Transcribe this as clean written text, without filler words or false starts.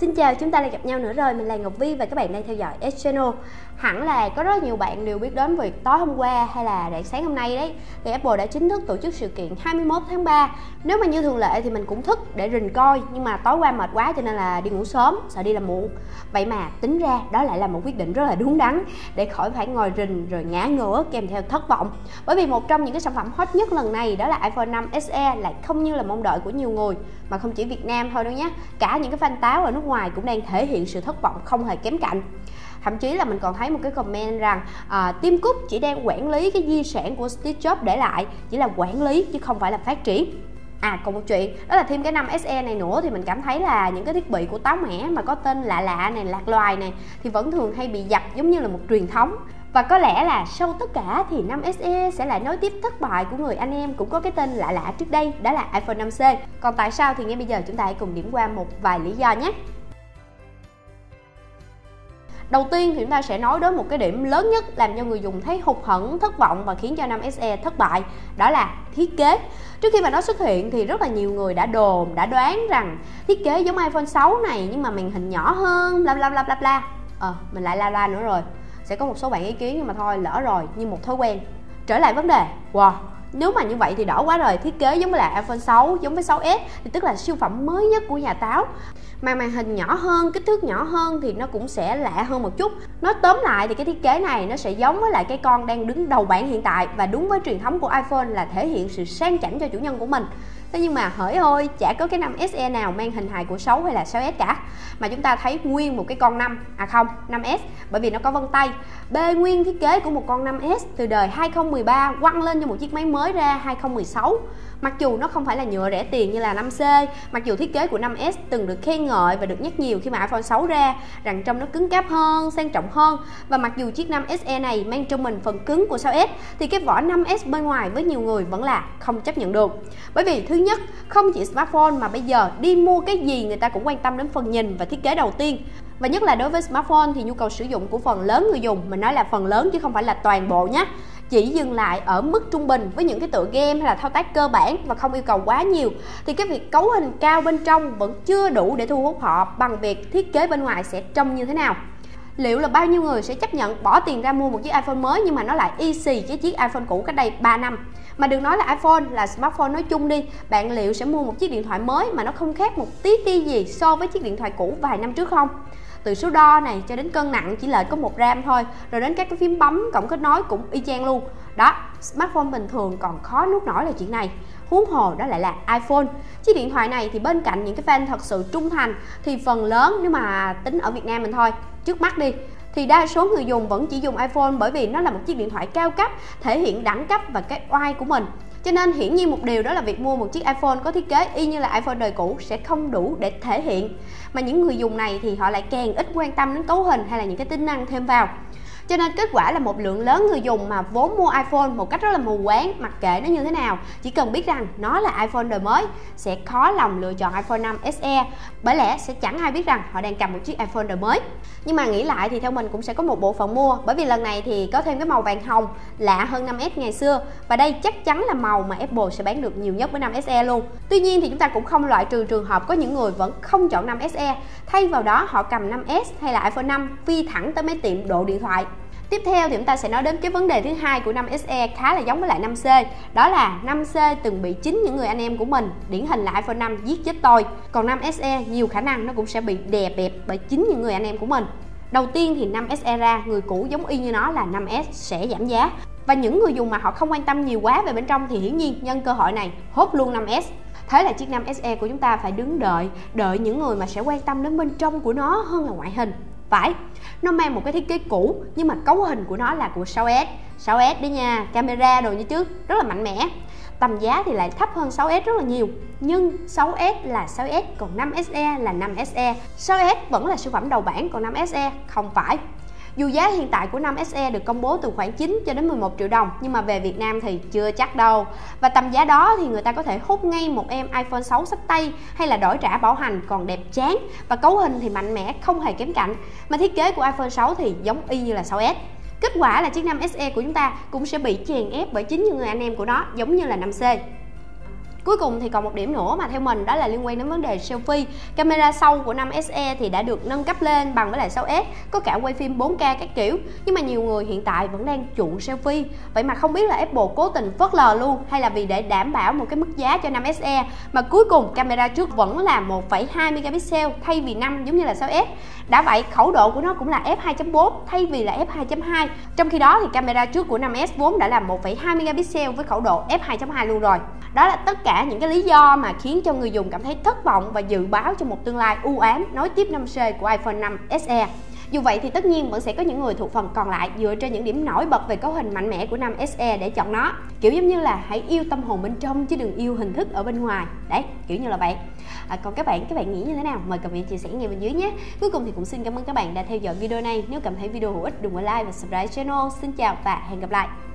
Xin chào, chúng ta lại gặp nhau nữa rồi. Mình là Ngọc Vy và các bạn đang theo dõi S Channel. Hẳn là có rất nhiều bạn đều biết đến việc tối hôm qua hay là rạng sáng hôm nay đấy, thì Apple đã chính thức tổ chức sự kiện 21 tháng 3. Nếu mà như thường lệ thì mình cũng thức để rình coi, nhưng mà tối qua mệt quá cho nên là đi ngủ sớm, sợ đi làm muộn. Vậy mà tính ra đó lại là một quyết định rất là đúng đắn để khỏi phải ngồi rình rồi ngã ngửa kèm theo thất vọng. Bởi vì một trong những cái sản phẩm hot nhất lần này đó là iPhone 5 SE lại không như là mong đợi của nhiều người, mà không chỉ Việt Nam thôi đâu nhé. Cả những cái fan táo ở nước ngoài cũng đang thể hiện sự thất vọng không hề kém cạnh. Thậm chí là mình còn thấy một cái comment rằng Tim Cook chỉ đang quản lý cái di sản của Steve Jobs để lại, chỉ là quản lý chứ không phải là phát triển. À, còn một chuyện đó là thêm cái 5 SE này nữa thì mình cảm thấy là những cái thiết bị của táo mẻ mà có tên lạ lạ này, lạc loài này thì vẫn thường hay bị dập giống như là một truyền thống. Và có lẽ là sau tất cả thì 5 SE sẽ lại nối tiếp thất bại của người anh em cũng có cái tên lạ lạ trước đây, đó là iPhone 5C. Còn tại sao thì ngay bây giờ chúng ta hãy cùng điểm qua một vài lý do nhé. Đầu tiên thì chúng ta sẽ nói đến một cái điểm lớn nhất làm cho người dùng thấy hụt hẫng, thất vọng và khiến cho 5 SE thất bại, đó là thiết kế. Trước khi mà nó xuất hiện thì rất là nhiều người đã đồn, đã đoán rằng thiết kế giống iPhone 6 này nhưng mà màn hình nhỏ hơn, bla bla bla bla bla. Mình lại la la nữa rồi. Sẽ có một số bạn ý kiến nhưng mà thôi, lỡ rồi, như một thói quen. Trở lại vấn đề. Wow, nếu mà như vậy thì đỏ quá rồi. Thiết kế giống với lại iPhone 6, giống với 6S thì tức là siêu phẩm mới nhất của nhà táo. Mà màn hình nhỏ hơn, kích thước nhỏ hơn thì nó cũng sẽ lạ hơn một chút. Nói tóm lại thì cái thiết kế này nó sẽ giống với lại cái con đang đứng đầu bảng hiện tại, và đúng với truyền thống của iPhone là thể hiện sự sang chảnh cho chủ nhân của mình. Thế nhưng mà hỡi ôi, chả có cái 5 SE nào mang hình hài của 6 hay là 6S cả, mà chúng ta thấy nguyên một cái con 5, à không, 5S, bởi vì nó có vân tay. Bê nguyên thiết kế của một con 5S từ đời 2013 quăng lên cho một chiếc máy mới ra 2016. Mặc dù nó không phải là nhựa rẻ tiền như là 5C, mặc dù thiết kế của 5S từng được khen ngợi và được nhắc nhiều khi mà iPhone 6 ra rằng trong nó cứng cáp hơn, sang trọng hơn, và mặc dù chiếc 5 SE này mang trong mình phần cứng của 6S thì cái vỏ 5S bên ngoài với nhiều người vẫn là không chấp nhận được. Bởi vì thứ nhất, không chỉ smartphone mà bây giờ đi mua cái gì người ta cũng quan tâm đến phần nhìn và thiết kế đầu tiên. Và nhất là đối với smartphone thì nhu cầu sử dụng của phần lớn người dùng, mình nói là phần lớn chứ không phải là toàn bộ nhé, chỉ dừng lại ở mức trung bình với những cái tựa game hay là thao tác cơ bản và không yêu cầu quá nhiều, thì cái việc cấu hình cao bên trong vẫn chưa đủ để thu hút họ bằng việc thiết kế bên ngoài sẽ trông như thế nào. Liệu là bao nhiêu người sẽ chấp nhận bỏ tiền ra mua một chiếc iPhone mới nhưng mà nó lại y xì cái chiếc iPhone cũ cách đây 3 năm? Mà đừng nói là iPhone, là smartphone nói chung đi, bạn liệu sẽ mua một chiếc điện thoại mới mà nó không khác một tí ti gì so với chiếc điện thoại cũ vài năm trước không? Từ số đo này cho đến cân nặng chỉ lệch có 1 gram thôi, rồi đến các cái phím bấm, cổng kết nối cũng y chang luôn. Đó, smartphone bình thường còn khó nuốt nổi là chuyện này, huống hồ đó lại là iPhone. Chiếc điện thoại này thì bên cạnh những cái fan thật sự trung thành thì phần lớn, nếu mà tính ở Việt Nam mình thôi, trước mắt đi, thì đa số người dùng vẫn chỉ dùng iPhone bởi vì nó là một chiếc điện thoại cao cấp, thể hiện đẳng cấp và cái oai của mình. Cho nên hiển nhiên một điều đó là việc mua một chiếc iPhone có thiết kế y như là iPhone đời cũ sẽ không đủ để thể hiện. Mà những người dùng này thì họ lại càng ít quan tâm đến cấu hình hay là những cái tính năng thêm vào. Cho nên kết quả là một lượng lớn người dùng mà vốn mua iPhone một cách rất là mù quáng, mặc kệ nó như thế nào, chỉ cần biết rằng nó là iPhone đời mới, sẽ khó lòng lựa chọn iPhone 5 SE, bởi lẽ sẽ chẳng ai biết rằng họ đang cầm một chiếc iPhone đời mới. Nhưng mà nghĩ lại thì theo mình cũng sẽ có một bộ phận mua, bởi vì lần này thì có thêm cái màu vàng hồng lạ hơn 5S ngày xưa, và đây chắc chắn là màu mà Apple sẽ bán được nhiều nhất với 5 SE luôn. Tuy nhiên thì chúng ta cũng không loại trừ trường hợp có những người vẫn không chọn 5 SE, thay vào đó họ cầm 5S hay là iPhone 5 phi thẳng tới mấy tiệm độ điện thoại. Tiếp theo thì chúng ta sẽ nói đến cái vấn đề thứ hai của 5 SE khá là giống với lại 5C, đó là 5C từng bị chính những người anh em của mình, điển hình là iPhone 5 giết chết tôi, còn 5 SE nhiều khả năng nó cũng sẽ bị đè bẹp bởi chính những người anh em của mình. Đầu tiên thì 5 SE ra, người cũ giống y như nó là 5S sẽ giảm giá, và những người dùng mà họ không quan tâm nhiều quá về bên trong thì hiển nhiên nhân cơ hội này hốt luôn 5S. Thế là chiếc 5 SE của chúng ta phải đứng đợi những người mà sẽ quan tâm đến bên trong của nó hơn là ngoại hình. Phải, nó mang một cái thiết kế cũ nhưng mà cấu hình của nó là của 6S đấy nha, camera đồ như trước rất là mạnh mẽ, tầm giá thì lại thấp hơn 6S rất là nhiều. Nhưng 6S là 6S, còn 5 SE là 5 SE, 6S vẫn là siêu phẩm đầu bảng, còn 5 SE không phải. Dù giá hiện tại của 5 SE được công bố từ khoảng 9 cho đến 11 triệu đồng, nhưng mà về Việt Nam thì chưa chắc đâu. Và tầm giá đó thì người ta có thể hút ngay một em iPhone 6 xách tay hay là đổi trả bảo hành còn đẹp chán, và cấu hình thì mạnh mẽ không hề kém cạnh, mà thiết kế của iPhone 6 thì giống y như là 6S. Kết quả là chiếc 5 SE của chúng ta cũng sẽ bị chèn ép bởi chính những người anh em của nó, giống như là 5C. Cuối cùng thì còn một điểm nữa mà theo mình đó là liên quan đến vấn đề selfie. Camera sau của 5 SE thì đã được nâng cấp lên bằng với lại 6S, có cả quay phim 4K các kiểu. Nhưng mà nhiều người hiện tại vẫn đang chuộng selfie. Vậy mà không biết là Apple cố tình phớt lờ luôn, hay là vì để đảm bảo một cái mức giá cho 5 SE mà cuối cùng camera trước vẫn là 1,2 megapixel thay vì 5 giống như là 6S. Đã vậy khẩu độ của nó cũng là f2.4 thay vì là f2.2. Trong khi đó thì camera trước của 5S vốn đã là 1,2 megapixel với khẩu độ f2.2 luôn rồi. Đó là tất cả những cái lý do mà khiến cho người dùng cảm thấy thất vọng và dự báo cho một tương lai u ám nối tiếp 5C của iPhone 5 SE. Dù vậy thì tất nhiên vẫn sẽ có những người thuộc phần còn lại dựa trên những điểm nổi bật về cấu hình mạnh mẽ của 5 SE để chọn nó. Kiểu giống như là hãy yêu tâm hồn bên trong chứ đừng yêu hình thức ở bên ngoài. Đấy, kiểu như là vậy. Còn các bạn nghĩ như thế nào? Mời các bạn chia sẻ ngay bên dưới nhé. Cuối cùng thì cũng xin cảm ơn các bạn đã theo dõi video này. Nếu cảm thấy video hữu ích đừng quên like và subscribe channel. Xin chào và hẹn gặp lại.